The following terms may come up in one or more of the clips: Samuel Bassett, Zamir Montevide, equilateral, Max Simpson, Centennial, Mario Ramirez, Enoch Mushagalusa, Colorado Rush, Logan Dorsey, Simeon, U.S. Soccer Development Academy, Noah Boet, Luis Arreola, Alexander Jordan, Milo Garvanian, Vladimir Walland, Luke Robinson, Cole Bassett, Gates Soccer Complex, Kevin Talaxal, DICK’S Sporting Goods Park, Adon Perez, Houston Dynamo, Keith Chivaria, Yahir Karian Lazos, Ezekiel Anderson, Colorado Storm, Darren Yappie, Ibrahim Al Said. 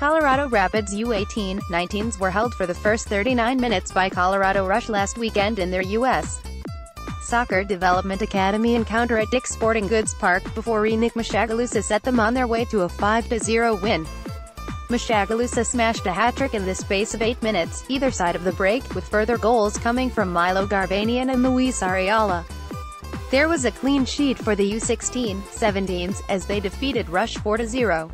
Colorado Rapids U18-19s were held for the first 39 minutes by Colorado Rush last weekend in their U.S. Soccer Development Academy encounter at Dick's Sporting Goods Park, before Enoch Mushagalusa set them on their way to a 5-0 win. Mushagalusa smashed a hat-trick in the space of 8 minutes, either side of the break, with further goals coming from Milo Garvanian and Luis Arreola. There was a clean sheet for the U16-17s, as they defeated Rush 4-0.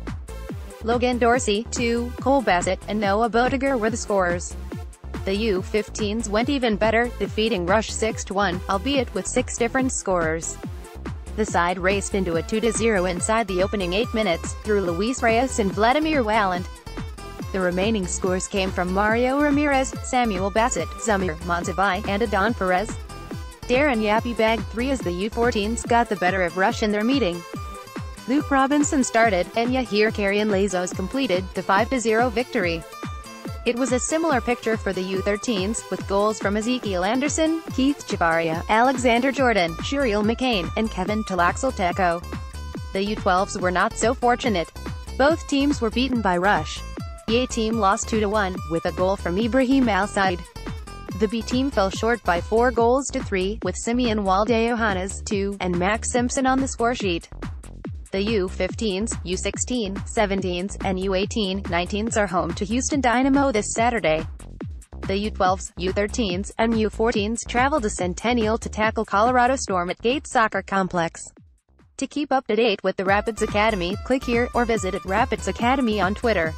Logan Dorsey, 2, Cole Bassett, and Noah Boet were the scorers. The U15s went even better, defeating Rush 6-1, albeit with 6 different scorers. The side raced into a 2-0 inside the opening 8 minutes, through Luis Reyes and Vladimir Walland. The remaining scores came from Mario Ramirez, Samuel Bassett, Zamir Montevide, and Adon Perez. Darren Yappie bagged 3 as the U14s got the better of Rush in their meeting. Luke Robinson started, and Yahir Karian Lazos completed the 5-0 victory. It was a similar picture for the U13s, with goals from Ezekiel Anderson, Keith Chivaria, Alexander Jordan, Shuriel McCain, and Kevin Talaxal. The U12s were not so fortunate. Both teams were beaten by Rush. The A team lost 2-1, with a goal from Ibrahim Al Said. The B team fell short by 4-3, with Simeon Waldejohannes, 2, and Max Simpson on the scoresheet. The U15s, U16, 17s, and U18, 19s are home to Houston Dynamo this Saturday. The U12s, U13s, and U14s travel to Centennial to tackle Colorado Storm at Gates Soccer Complex. To keep up to date with the Rapids Academy, click here, or visit @Rapids Academy on Twitter.